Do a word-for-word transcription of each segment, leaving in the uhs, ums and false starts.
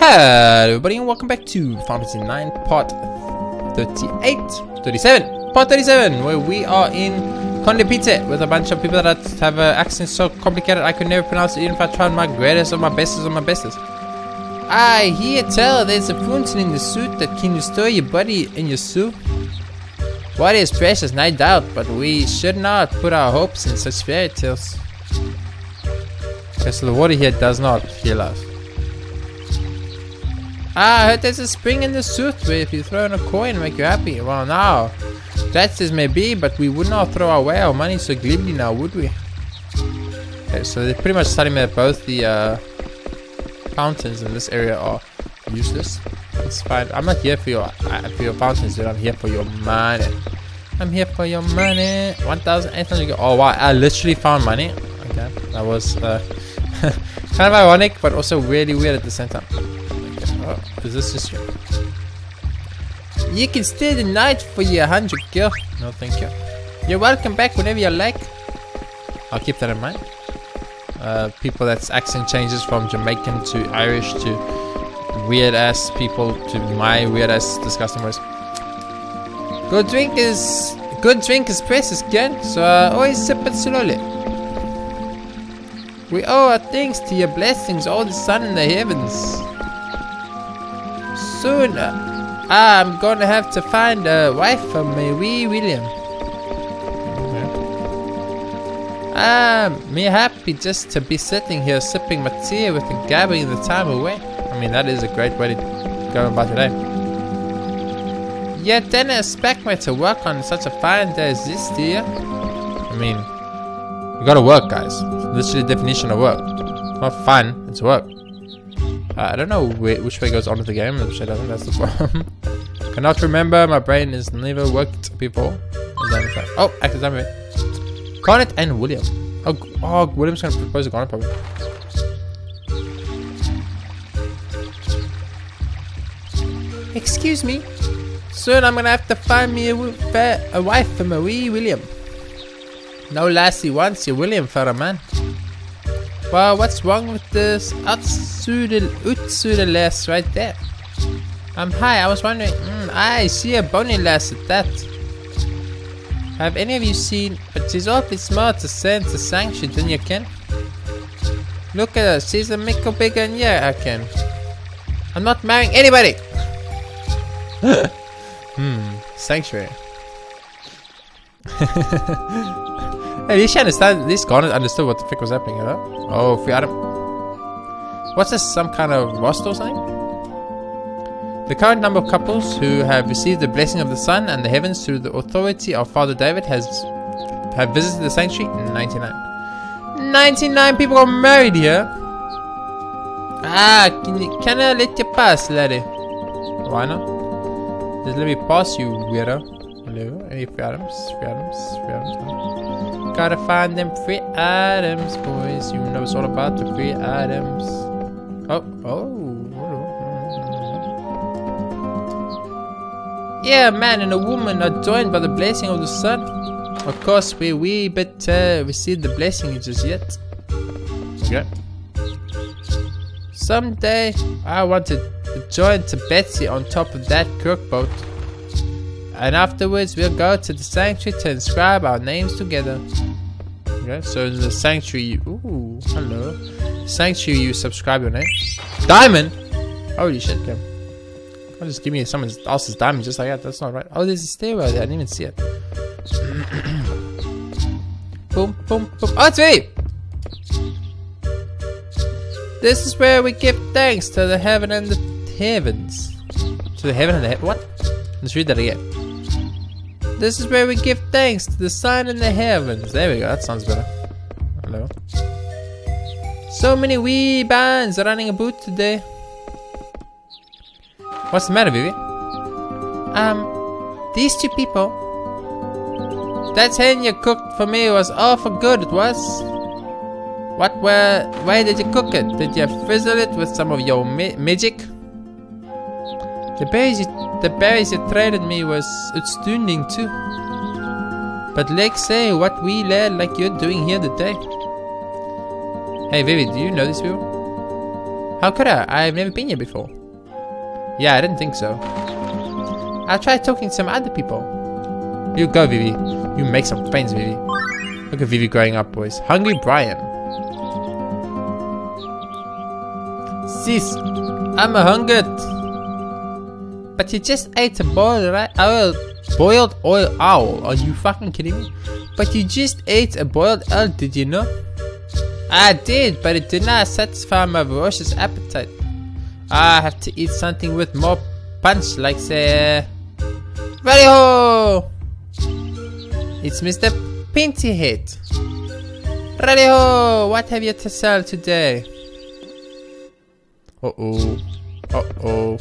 Hello everybody and welcome back to Final Fantasy nine part thirty-eight, thirty-seven, part thirty-seven, where we are in Conde Pizza with a bunch of people that have an accent so complicated I could never pronounce it even if I tried my greatest or my bestest or my bestest. I hear tell there's a fountain in the suit that can restore your body and your soup. Water is precious, no doubt, but we should not put our hopes in such fairy tales. Okay, so the water here does not heal us. Ah, I heard there's a spring in the suit where if you throw in a coin make you happy. Well now, that's as may be, but we would not throw away our money so glibly now, would we? Okay, so they're pretty much telling me that both the uh, fountains in this area are useless. It's fine. I'm not here for your uh, for your fountains, dude. I'm here for your money. I'm here for your money. one thousand eight hundred. Oh wow, I literally found money. Okay, that was uh, kind of ironic, but also really weird at the same time. Oh, is this just you? You can stay the night for your hundred girl. No, thank you. You're welcome back whenever you like. I'll keep that in mind. Uh, people that's accent changes from Jamaican to Irish to weird ass people to my weird ass disgusting voice. Good drink is good drink is precious, good. So uh, always sip it slowly. We owe our thanks to your blessings, all the sun in the heavens. Soon, uh, I'm gonna have to find a wife for my wee William. I'm okay. um, me happy just to be sitting here sipping my tea with and gabbing the time away. I mean, that is a great way to go about today. You didn't expect me to work on such a fine day as this, dear. I mean, you gotta work, guys. It's literally the definition of work. It's not fun, it's work. Uh, I don't know wh which way goes on with the game, which I don't think that's the problem. Cannot remember, my brain has never worked before. Oh, actually, I'm right. Garnet and William. Oh, oh, William's gonna propose to Garnet probably. Excuse me. Soon I'm gonna have to find me a, a wife for my wee William. No lassie wants your William for a man. Well, what's wrong with this Utsuda lass right there? Um, hi, I was wondering, mm, I see a bony lass at that. Have any of you seen, but she's awfully smart to send to sanction, then you can. Look at her, she's a mickle bigger than yeah, I can. I'm not marrying anybody! Hmm, sanctuary. At least she understand, at least Garnet understood what the frick was happening, hello? Oh, free item. What's this, some kind of rust or something? The current number of couples who have received the blessing of the sun and the heavens through the authority of Father David has have visited the sanctuary. ninety-nine. ninety-nine people got married here. Ah, can, you, can I let you pass, laddie? Why not? Just let me pass, you weirdo. Hello, any free items? Free items? Free items? Gotta find them free items, boys. You know it's all about the free items. Oh, oh. Yeah, man and a woman are joined by the blessing of the sun. Of course, we we better receive the blessing just yet. Okay. Someday, I want to join to Betsy on top of that crook boat. And afterwards, we'll go to the sanctuary to inscribe our names together. Okay, so the sanctuary you. Ooh, hello. Sanctuary you subscribe your name. Diamond! Holy shit, Kim. I'll just give me someone else's diamond just like that. That's not right. Oh, there's a stairwell there. I didn't even see it. Boom, boom, boom. Oh, it's me! This is where we give thanks to the heaven and the heavens. To the heaven and the he. What? Let's read that again. This is where we give thanks to the sun in the heavens. There we go, that sounds better. Hello. So many wee bands running about today. What's the matter, Vivi? Um, these two people. That hen you cooked for me was awful good, it was. What were, why did you cook it? Did you frizzle it with some of your ma magic? The berries you, the berries you traded me was outstanding too. But let's say what we learned like you're doing here today. Hey Vivi, do you know these people? How could I? I've never been here before. Yeah, I didn't think so. I'll try talking to some other people. You go, Vivi. You make some friends, Vivi. Look at Vivi growing up, boys. Hungry Brian. Sis, I'm hungered. But you just ate a boiled owl, boiled oil owl. Are you fucking kidding me? But you just ate a boiled owl, did you know? I did, but it did not satisfy my voracious appetite. I have to eat something with more punch, like say... Radio! It's Mister Pintyhead. Radio! What have you to sell today? Uh-oh. Uh-oh.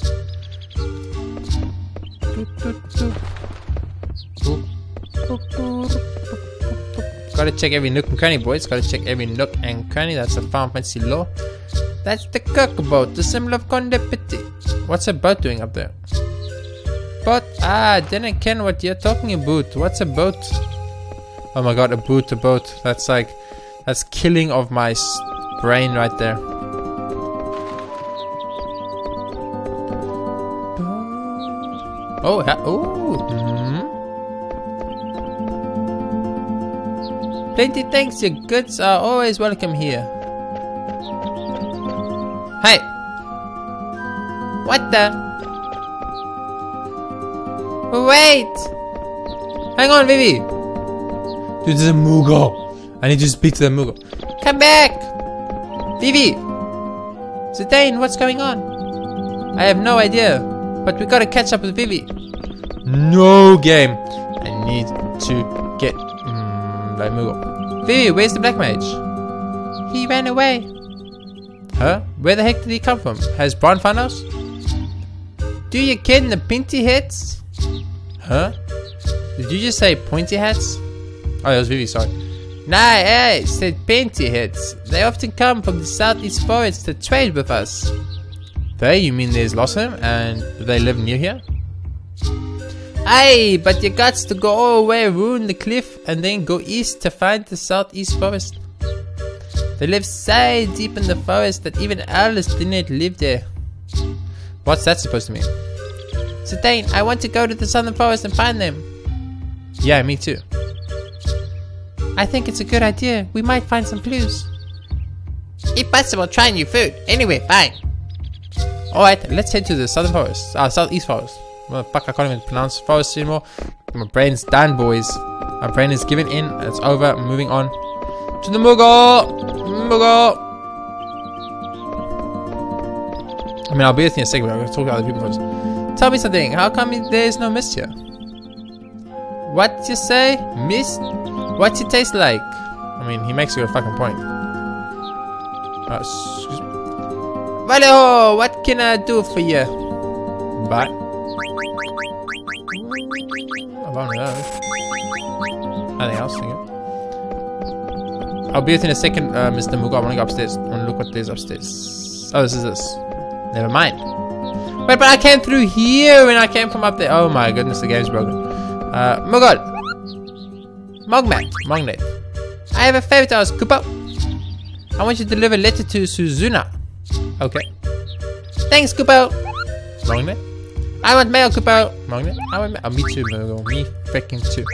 Gotta check every nook and cranny, boys. Gotta check every nook and cranny. That's the Final Fantasy lore. That's the cockboat, the symbol of Conde Petit. What's a boat doing up there? Boat? Ah, then I ken what you're talking about. What's a boat? Oh my god, a boot, a boat. That's like, that's killing of my brain right there. Oh, oh. Mm-hmm. Plenty thanks, your goods are always welcome here. Hey! What the? Wait! Hang on, Vivi! Dude, this is a Moogle. I need to speak to the Moogle. Come back! Vivi! Zidane, what's going on? I have no idea, but we gotta catch up with Vivi. No game! I need to get mm, that Moogle. Vivi, where's the Black Mage? He ran away. Huh? Where the heck did he come from? Has Bron found us? Do you ken the Pinty Hats? Huh? Did you just say Pointy Hats? Oh, that was Vivi, sorry. Nah, I said Pinty Hats. They often come from the southeast forests to trade with us. They? You mean there's Lossum and they live near here? Aye, but you got to go all the way, ruin the cliff, and then go east to find the southeast forest. They live so deep in the forest that even owls didn't live there. What's that supposed to mean? Zidane, I want to go to the southern forest and find them. Yeah, me too. I think it's a good idea. We might find some clues. If possible, try new food. Anyway, bye. Alright, let's head to the southern forest. Ah, uh, southeast forest. Well, fuck, I can't even pronounce forest anymore. My brain's done, boys. My brain is given in. It's over. I'm moving on. To the Moogle! Moogle! I mean, I'll be with you in a second, but I'm going to talk to other people first. Tell me something, how come there's no mist here? What you say? Mist? What it taste like? I mean, he makes a good fucking point. Uh, excuse me. Valeo, what can I do for you? Bye. I don't know. Nothing else, thinking. I'll be with you in a second, uh, Mister Moogle. I want to go upstairs. I want to look what there's upstairs. Oh, this is this. Never mind. Wait, but I came through here and I came from up there. Oh my goodness, the game's broken. Uh, Moogle. Mognet. Mognet. I have a favor to ask, Kupo. I want you to deliver a letter to Suzuna. Okay. Thanks, Kupo. Mognet. I want mail, Kupo. Mognet. I want mail. Oh, me too, Moogle. Me freaking too.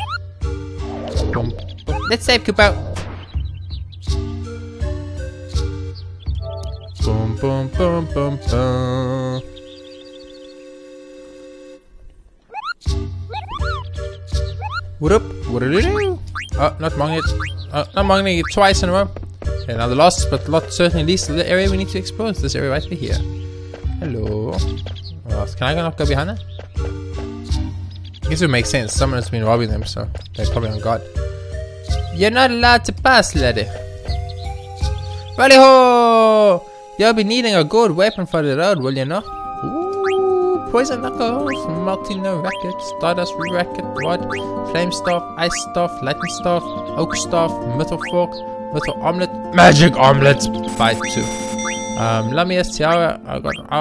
Let's save, Kupo. Boom, boom, boom, boom, boom. What up? What did you do? Oh, not Mognet. Oh, not Mognet it twice in a row. Okay, now the last but not certainly least of the area we need to explore is this area right over here. Hello. Oh, can I not go behind that? I guess it would make sense. Someone has been robbing them, so they're probably on guard. You're not allowed to pass, lady. Rally ho! You'll be needing a good weapon for the road, will you not? Ooh, poison knuckles, multi-no racket, stardust racket, rod, flame staff, ice staff, lightning staff, oak staff, metal fork, metal omelet, magic omelet, buy two. Um, Lamia's tiara, I got, uh,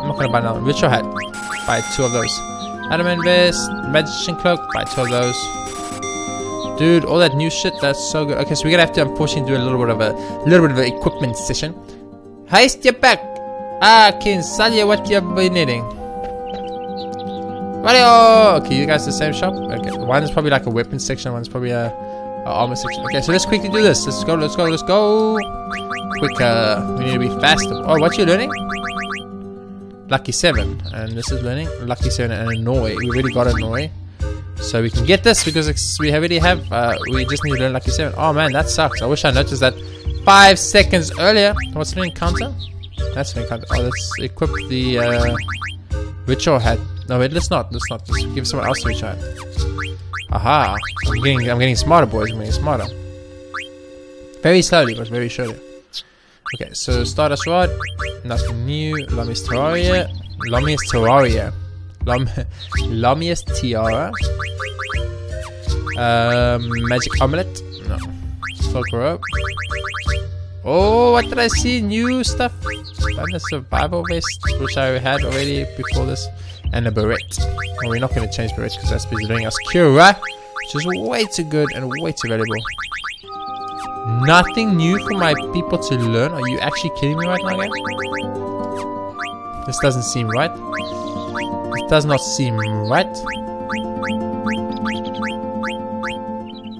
I'm not gonna buy another one. Ritual hat, buy two of those. Adamant vest, magician cloak, buy two of those. Dude, all that new shit, that's so good. Okay, so we're gonna have to unfortunately do a little bit of a little bit of an equipment session. Hey, step back! I can sell you what you've been needing. Mario! Okay, you guys the same shop? Okay, one is probably like a weapon section, one's probably a, a armor section. Okay, so let's quickly do this. Let's go, let's go, let's go! Quick, uh, we need to be fast. Oh, what you learning? Lucky seven. And this is learning Lucky seven and annoy. We really got annoy. So we can get this because we already have, uh, we just need to learn Lucky seven. Oh man, that sucks. I wish I noticed that five seconds earlier. What's an encounter? That's an encounter. Oh, let's equip the uh, ritual hat. No, wait, let's not. Let's not. Let's give someone else the ritual hat. Aha. I'm getting, I'm getting smarter, boys. I'm getting smarter. Very slowly, but very surely. Okay, so Stardust Rod. Nothing new. Lamia's Terraria. Lamia's Terraria. Lam Lamia's Tiara. Um, Magic Omelette. No. Silver Rope. Oh, what did I see? New stuff. And a survival vest, which I had already before this. And a beret. Well, we're not going to change berets because that's busy doing us cura, which is way too good and way too valuable. Nothing new for my people to learn. Are you actually kidding me right now, guys? This doesn't seem right. It does not seem right.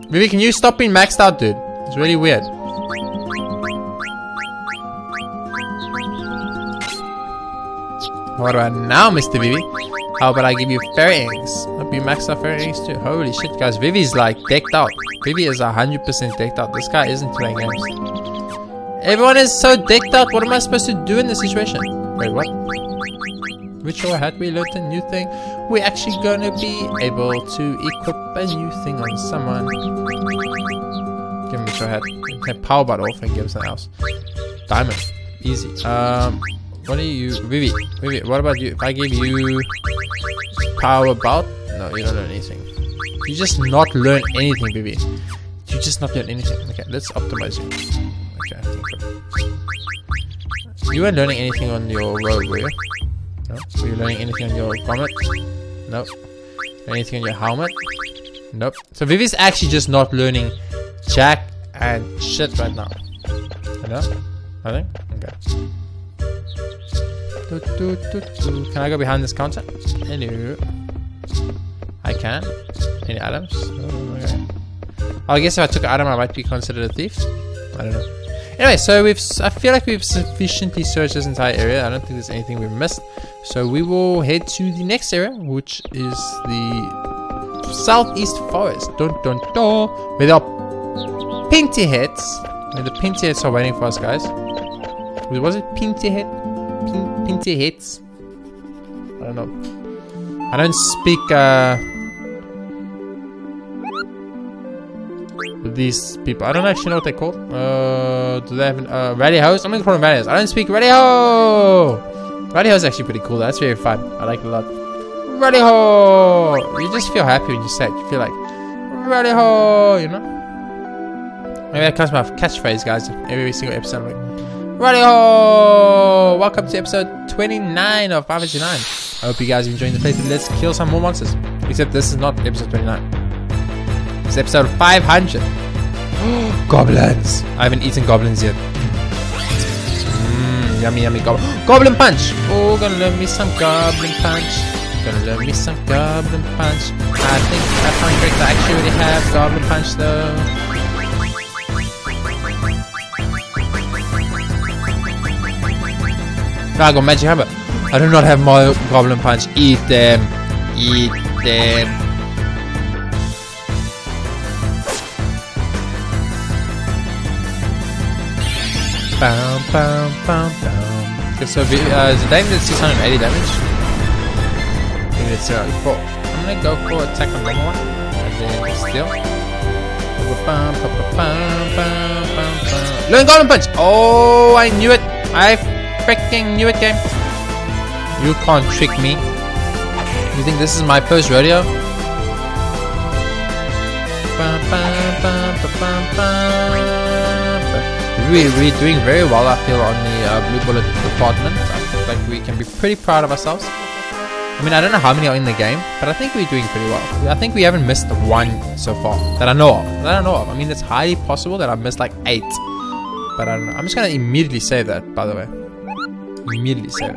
Maybe can you stop being maxed out, dude? It's really weird. What about now, Mister Vivi? How about I give you fairies? Hope you maxed out fairies too. Holy shit, guys. Vivi's like decked out. Vivi is one hundred percent decked out. This guy isn't playing games. Everyone is so decked out. What am I supposed to do in this situation? Wait, what? Ritual hat, we learned a new thing. We're actually gonna be able to equip a new thing on someone. Give him ritual hat. Okay, power bottle and give something else. Diamond. Easy. Um... What are you, Vivi? Vivi, what about you? If I give you power belt, no, you don't learn anything. You just not learn anything, Vivi. You just not learn anything. Okay, let's optimize you. Okay, I think you weren't learning anything on your robe, were you? No. Were you learning anything on your garment? Nope. Anything on your helmet? Nope. So Vivi's actually just not learning jack and shit right now. Hello? Nothing? Okay. Do, do, do, do. Can I go behind this counter? Hello. I can. Any items? Oh, okay. I guess if I took an item, I might be considered a thief. I don't know. Anyway, so we've. I feel like we've sufficiently searched this entire area. I don't think there's anything we've missed. So we will head to the next area, which is the southeast forest. Dun dun dun. Where the pinty heads. Where the pinty heads are waiting for us, guys. Was it pinty head? Pinty heads. I don't know. I don't speak uh, these people. I don't actually know what they're called. Uh, do they have an, uh, rally hoes? I'm gonna call them rally hoes. I don't speak rally ho. Rally ho is actually pretty cool. That's very fun. I like it a lot. Rally ho. You just feel happy when you say it. You feel like rally ho. You know. Maybe that comes my catchphrase, guys. Every single episode. I'm like, righty-ho! Welcome to episode twenty-nine of Final Fantasy nine. I hope you guys are enjoying the playthrough. Let's kill some more monsters. Except this is not episode twenty-nine. It's episode five hundred. Goblins! I haven't eaten goblins yet. Mmm, yummy, yummy goblin. Goblin punch! Oh, gonna love me some goblin punch. Gonna love me some goblin punch. I think I find great that I actually already have goblin punch though. No, I got magic hammer. I do not have my goblin punch. Eat them. Eat them. Bam, bam, bam, bam. Okay, so uh, the damage did six hundred eighty damage. Maybe it's zero four. I'm gonna go for attack on number one. And then steal. Bam, bam, bam, bam, bam, bam. Learn goblin punch. Oh, I knew it. I. Freaking new at game. You can't trick me. You think this is my first rodeo? We, we're doing very well, I feel, on the uh, blue bullet department. I feel like we can be pretty proud of ourselves. I mean, I don't know how many are in the game, but I think we're doing pretty well. I think we haven't missed one so far that I know of. That I know of. I mean, it's highly possible that I've missed like eight. But I don't know. I'm just gonna immediately save that, by the way. Immediately save it.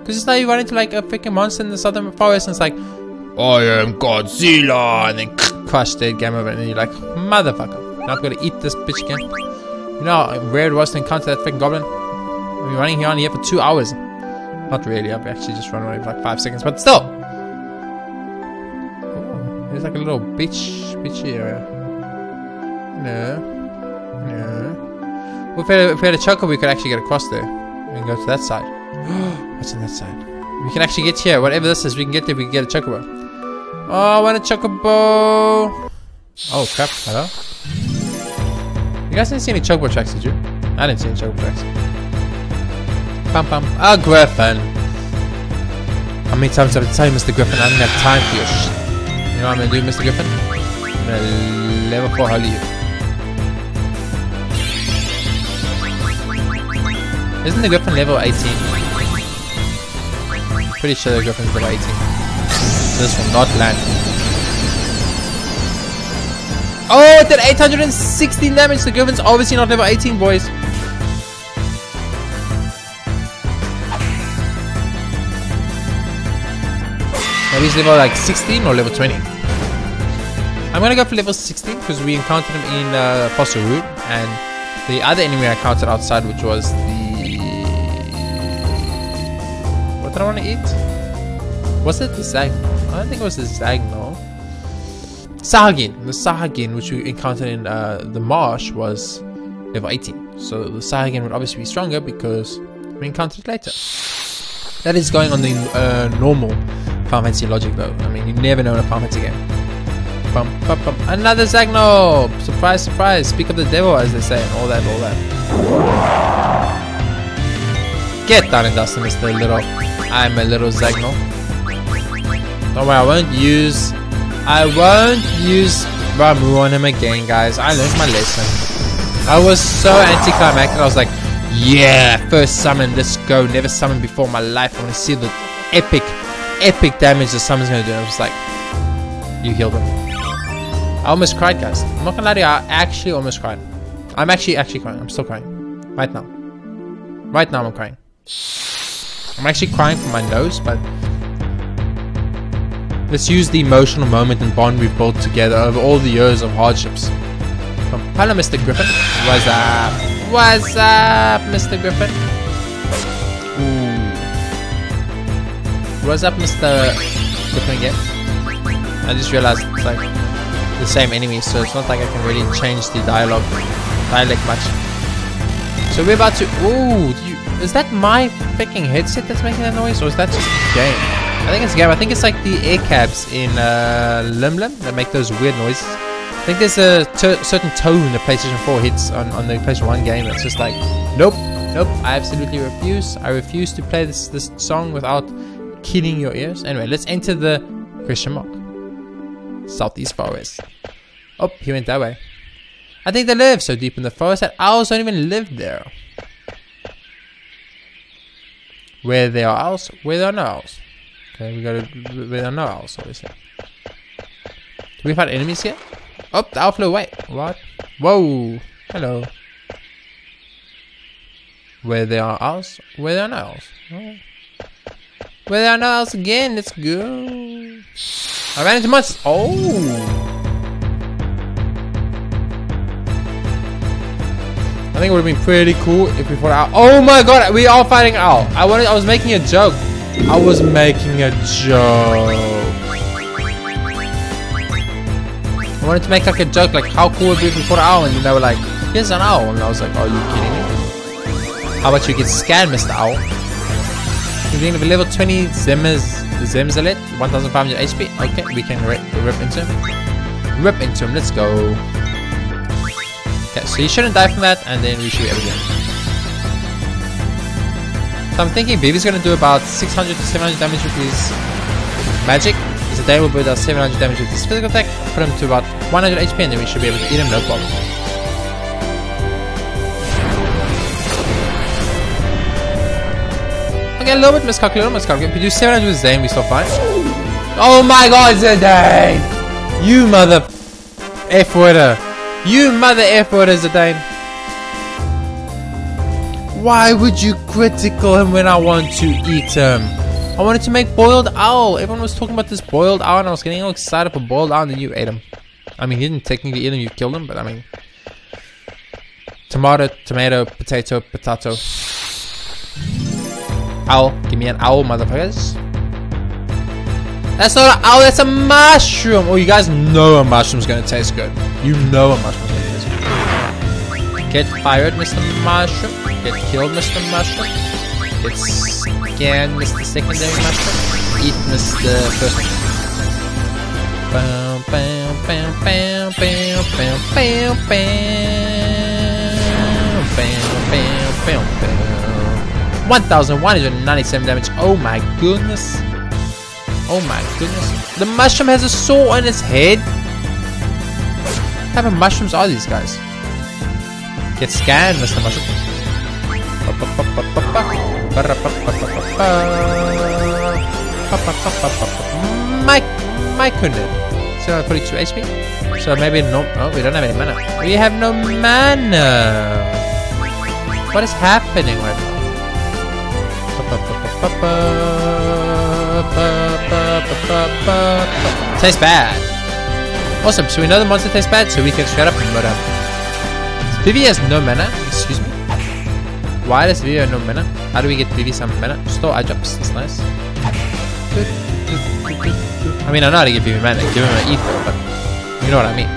Because it's like you run into like a freaking monster in the southern forest and it's like, I am Godzilla, and then crush dead, game over, and then you're like, motherfucker, not gonna eat this bitch again. You know how rare it was to encounter that freaking goblin? I've been running here on here for two hours. Not really, I've actually just run away for like five seconds, but still! Oh, there's like a little bitch, bitchy area. No. No. Well, if we had a, if we had a choker, we could actually get across there and go to that side. What's on that side? We can actually get here, whatever this is, we can get there, we can get a chocobo. Oh, I want a chocobo! Oh crap, hello? You guys didn't see any chocobo tracks, did you? I didn't see any chocobo tracks. Pum pum. Ah, oh, Griffin! How many times have I tell you, Mister Griffin, I don't have time for your shit. You know what I'm gonna do, Mister Griffin? I'm gonna level four holy you. Isn't the Griffin level eighteen? Pretty sure the Griffin's level eighteen. This will not land. Oh, it did eight hundred sixty damage. The Griffin's obviously not level eighteen, boys. Maybe he's level like sixteen or level twenty. I'm gonna go for level sixteen because we encountered him in uh, Fossil Root, and the other enemy I encountered outside, which was the. That I want to eat? Was it the Zag? I don't think it was the Zaghnol. Sahagin. The Sahagin, which we encountered in uh, the marsh, was level eighteen. So the Sahagin would obviously be stronger because we encountered it later. That is going on the uh, normal Final Fantasy logic though. I mean, you never know in a Final Fantasy game. Bum, bum, bum. Another Zaghnol! Surprise, surprise. Speak of the devil, as they say, and all that, all that. Get down and dust, Mister Little. I'm a little Zaghnol. Don't worry, I won't use... I won't use Ramu on him again, guys. I learned my lesson. I was so anticlimactic. I was like, yeah, first summon, let's go. Never summoned before in my life. I want to see the epic, epic damage the summon's going to do. And I was like, you healed him. I almost cried, guys. I'm not going to lie to you. I actually almost cried. I'm actually, actually crying. I'm still crying. Right now. Right now, I'm crying. I'm actually crying for my nose, but let's use the emotional moment and bond we've built together over all the years of hardships. From hello, Mister Griffin. What's up? What's up, Mister Griffin? Ooh. What's up, Mister Griffin again? I just realized it's like the same enemy, so it's not like I can really change the dialogue, dialect much. So we're about to... Ooh, do you... Is that my freaking headset that's making that noise, or is that just the game? I think it's the game. I think it's like the air cabs in uh, Lim Lim that make those weird noises. I think there's a certain tone the PlayStation four hits on, on the PlayStation one game that's just like, nope, nope, I absolutely refuse. I refuse to play this, this song without killing your ears. Anyway, let's enter the question mark. Southeast forest. Oh, he went that way. I think they live so deep in the forest that owls don't even live there. Where there are owls, where there are no owls. Okay, we go to where there are no owls, obviously. Do we find enemies here? Oh, the owl flew away. What? Whoa. Hello. Where there are owls, where there are no owls. Oh. Where there are no owls again, let's go. I ran into monsters. Oh. I think it would have been pretty cool if we fought out. Oh my god, we are fighting out. I wanted, I was making a joke. I was making a joke. I wanted to make like a joke, like how cool would it be if we fought out? And they were like, here's an owl. And I was like, are you kidding me? How about you get scanned, Mister Owl? We're dealing with level twenty Zemzalit, one thousand five hundred H P. Okay, we can rip, rip into him. Rip into him, let's go. Okay, so you shouldn't die from that, and then we should be everything. So I'm thinking B B's gonna do about six hundred to seven hundred damage with his magic. So then we'll do about seven hundred damage with his physical attack, put him to about one hundred H P, and then we should be able to eat him, no problem. Okay, a little bit miscalculated, miscalculated. If we do seven hundred with Zane, we still fine. Oh my god, Zane! You mother... F-worder! You mother F word is a Dane. Why would you critical him when I want to eat him? I wanted to make boiled owl. Everyone was talking about this boiled owl and I was getting all excited for boiled owl, and then you ate him. I mean, you didn't technically eat him, you killed him, but I mean... Tomato, tomato, potato, potato. Owl. Give me an owl, motherfuckers. That's not an owl, that's a mushroom. Oh, you guys know a mushroom's gonna taste good. You know a mushroom's gonna taste good. Get fired, Mister Mushroom. Get killed, Mister Mushroom. Get scanned, Mister Secondary Mushroom. Eat, Mister First Mushroom. Bam, bam, bam, bam, bam, bam, bam, bam, bam, bam, bam, bam. one thousand one hundred ninety-seven damage. Oh my goodness. Oh my goodness. The mushroom has a saw on its head. What type of mushrooms are these guys? Get scanned, Mister Mushroom. My, my goodness. seven forty-two H P. So maybe no. Oh, we don't have any mana. We have no mana. What is happening right now? Tastes bad. Awesome, so we know the monster tastes bad, so we can straight up and murder him. Vivi has no mana, excuse me. Why does Vivi have no mana? How do we get Vivi some mana? Store eye drops, that's nice. I mean, I know how to give Vivi mana, give him an ether, but you know what I mean.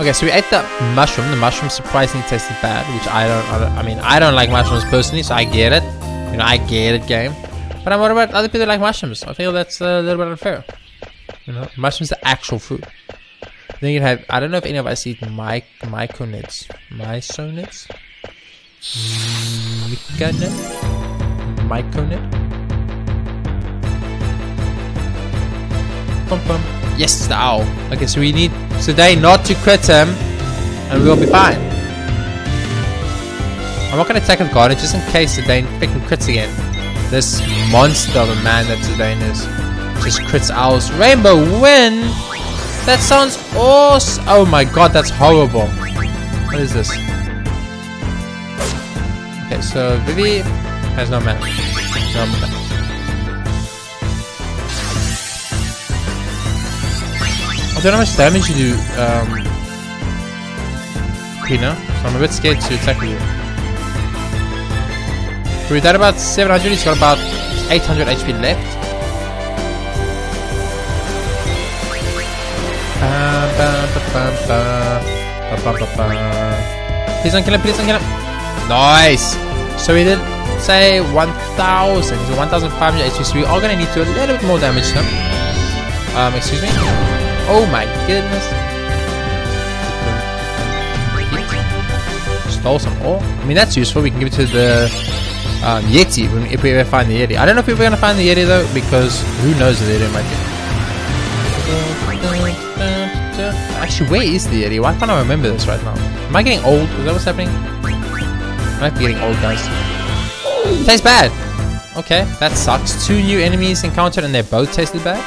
Okay, so we ate the mushroom. The mushroom surprisingly tasted bad, which I don't, I don't, I mean, I don't like mushrooms personally, so I get it. You know, I get it, game. But I'm worried about other people that like mushrooms. I feel that's a little bit unfair. You know, mushrooms are actual food. Then you have, I don't know if any of us eat my my conets, my sonets, micanet, my conet. Pum pum. Yes, the owl. Okay, so we need today not to crit him, and we'll be fine. I'm not gonna attack with garden just in case today freaking crits again. This monster of a man that Zidane is. Just crits owls. Rainbow win? That sounds awesome. Oh my god, that's horrible. What is this? Okay, so Vivi has no mana. No mana. I don't know how much damage you do, um, Quina. So I'm a bit scared to attack with you. We've done about seven hundred, he's got about eight hundred H P left. Please don't kill him, please don't kill him. Nice! So we did, say, one thousand. He's at one thousand five hundred H P, so we are going to need to do a little bit more damage to him. Um, excuse me. Oh my goodness. Stole some ore. I mean, that's useful. We can give it to the... Um, Yeti, when, if we ever find the Yeti. I don't know if we're going to find the Yeti though, because who knows if the Yeti might be. Actually, where is the Yeti? Why can't I remember this right now? Am I getting old? Is that what's happening? I might be getting old, guys. Tastes bad! Okay, that sucks. Two new enemies encountered and they both tasted bad?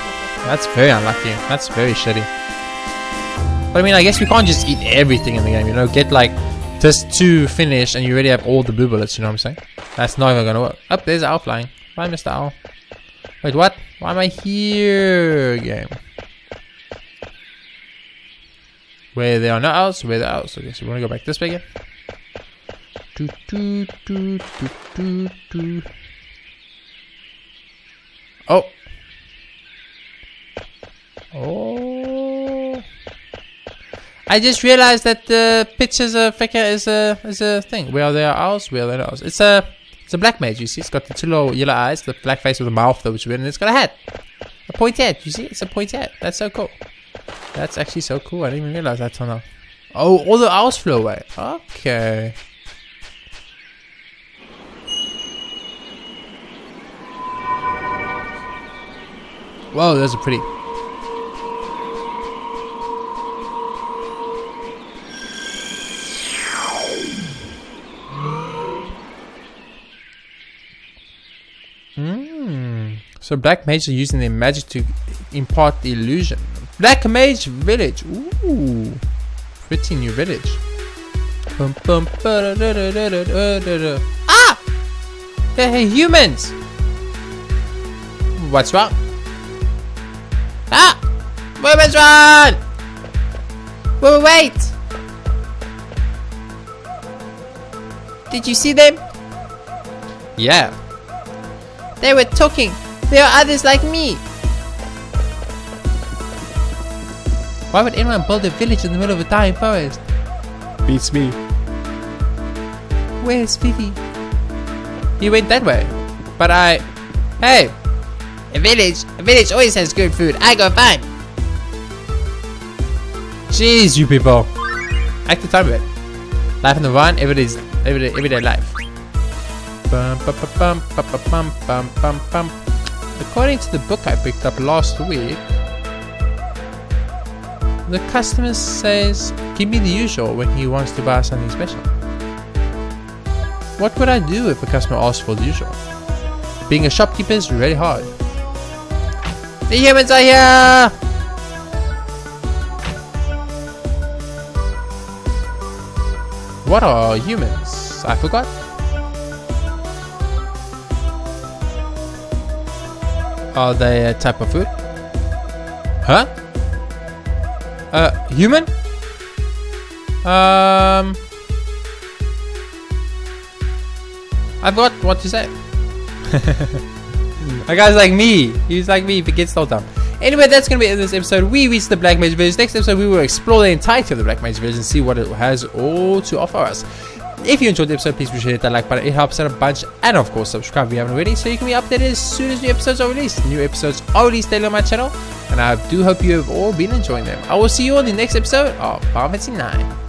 That's very unlucky. That's very shitty. But I mean, I guess we can't just eat everything in the game, you know? Get like... Just to finish and you already have all the blue bullets, you know what I'm saying? That's not even gonna work. Up, oh, there's owl flying. Bye, Mister Owl. Wait, what? Why am I here? Game. Where there are no owls, where the owls. Okay, so we wanna go back this way again. Do, do, do, do, do, do. Oh. Oh. I just realized that the pitch is a freaking is a is a thing. Where there are owls, where there are owls. It's a it's a black mage. You see, it's got the two little yellow eyes, the black face with a mouth that was weird, and it's got a hat, a point hat. You see, it's a point hat. That's so cool. That's actually so cool. I didn't even realize that till now. Oh, all the owls flew away. Okay. Whoa, those are pretty. So black mages are using their magic to impart the illusion. Black Mage Village. Ooh. Pretty new village. Ah! Hey, humans! What's wrong? Ah! Women's run! Wait, wait! Did you see them? Yeah. They were talking. There are others like me. Why would anyone build a village in the middle of a dying forest? Beats me. Where's Vivi? He went that way. But I... Hey! A village! A village always has good food. I go find! Jeez, you people. Act the time of it. Life in the run, everyday, everyday, everyday life. Bum, bum, bum, bum, bum, bum, bum, bum. According to the book I picked up last week, the customer says, give me the usual when he wants to buy something special. What would I do if a customer asked for the usual? Being a shopkeeper is really hard. The humans are here! What are humans? I forgot. Are they a type of food? Huh? Uh, human? Um... I forgot what to say. A guy's like me. He's like me, but gets all dumb. Anyway, that's going to be it in this episode. We reached the Black Mage Village. Next episode, we will explore the entirety of the Black Mage Village and see what it has all to offer us. If you enjoyed the episode, please be sure to hit that like button. It helps out a bunch. And of course, subscribe if you haven't already so you can be updated as soon as new episodes are released. New episodes are released daily on my channel. And I do hope you have all been enjoying them. I will see you on the next episode of Final Fantasy nine.